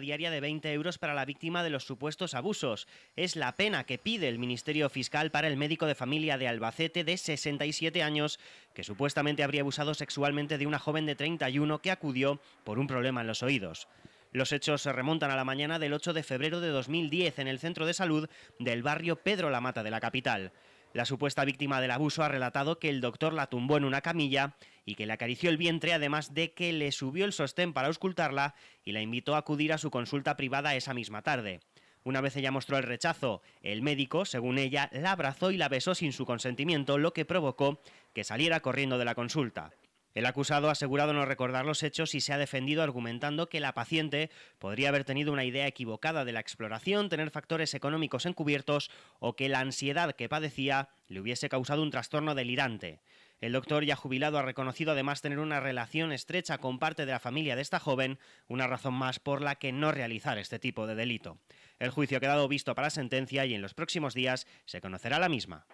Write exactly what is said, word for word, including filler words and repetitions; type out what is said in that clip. diaria de veinte euros para la víctima de los supuestos abusos. Es la pena que pide el Ministerio Fiscal para el médico de familia de Albacete de sesenta y siete años, que supuestamente habría abusado sexualmente de una joven de treinta y uno que acudió por un problema en los oídos. Los hechos se remontan a la mañana del ocho de febrero de dos mil diez en el centro de salud del barrio Pedro la Mata de la capital. La supuesta víctima del abuso ha relatado que el doctor la tumbó en una camilla y que le acarició el vientre, además de que le subió el sostén para auscultarla y la invitó a acudir a su consulta privada esa misma tarde. Una vez ella mostró el rechazo, el médico, según ella, la abrazó y la besó sin su consentimiento, lo que provocó que saliera corriendo de la consulta. El acusado ha asegurado no recordar los hechos y se ha defendido argumentando que la paciente podría haber tenido una idea equivocada de la exploración, tener factores económicos encubiertos o que la ansiedad que padecía le hubiese causado un trastorno delirante. El doctor, ya jubilado, ha reconocido además tener una relación estrecha con parte de la familia de esta joven, una razón más por la que no realizar este tipo de delito. El juicio ha quedado visto para sentencia y en los próximos días se conocerá la misma.